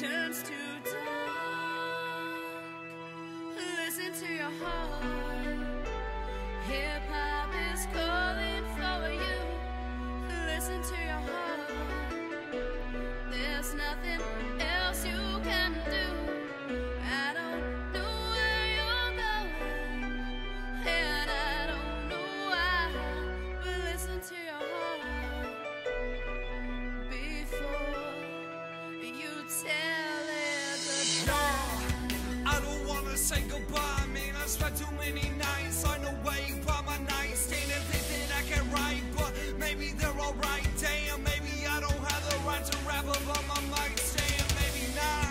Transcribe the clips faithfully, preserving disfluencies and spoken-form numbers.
turns to dark. Listen to your heart. Hip hop is calling for you. Listen to your heart. There's nothing else you can do. I don't know where you're going, and I don't know why, but listen to your heart before you tell it the door. I don't wanna say goodbye, man. I spent too many nights on the way by my nightstand. Everything I can write, but maybe they're alright. Damn, maybe I don't have the right to rap about my nightstand. Maybe not,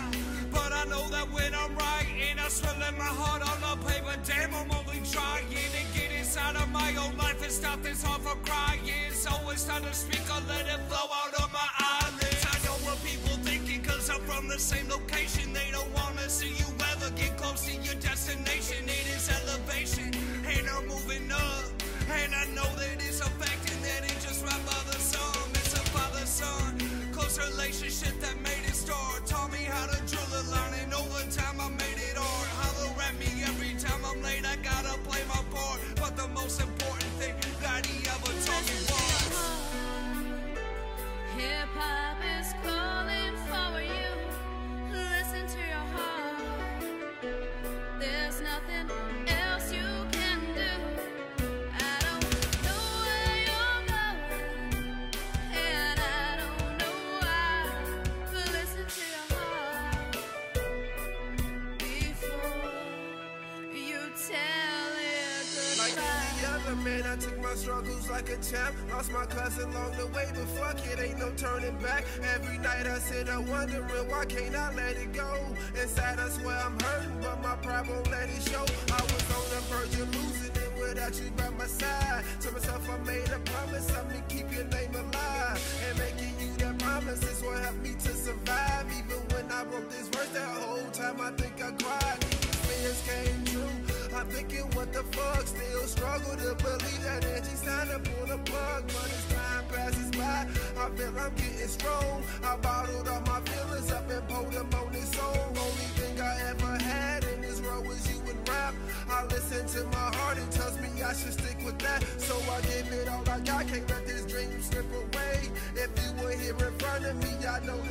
but I know that when I'm writing, I swear let my heart on the paper. Damn, I'm only trying to get inside of my own life and stop this heart from crying. So it's time to speak, I'll let it flow out of my eyelids. I know what people thinking, cause I'm from the same location. They don't wanna see you ever get close to your destination. It is elevation, and I'm moving up, and I know that it's a fact, and that ain't just my mother's son. It's a father-son close relationship that made it start. Taught me how to drill a line, and over time I made it hard. Holler at me every time I'm late, I gotta play my part. But the most important thing that he ever taught me was hip hop is calling for you. Listen to your heart. There's nothing else you can do. Man, I took my struggles like a champ. Lost my class along the way, but fuck it, ain't no turning back. Every night I sit up wondering, why can't I let it go? Inside I swear I'm hurting, but my pride won't let it show. I was on the verge of losing it without you by my side. To myself I made a promise, I'm gonna keep your name alive. And making you that promise is what helped me to survive. Even when I wrote this verse, that whole time I think I cried. These fears came true, I'm thinking what the fuck. Still struggle to believe that Angie's time to pull the plug. But as time passes by, I feel I'm getting strong. I bottled all my feelings up and poured them on this song. Only thing I ever had in this world was you and rap. I listen to my heart, it tells me I should stick with that. So I give it all I got, can't let this dream slip away. If you were here in front of me, I know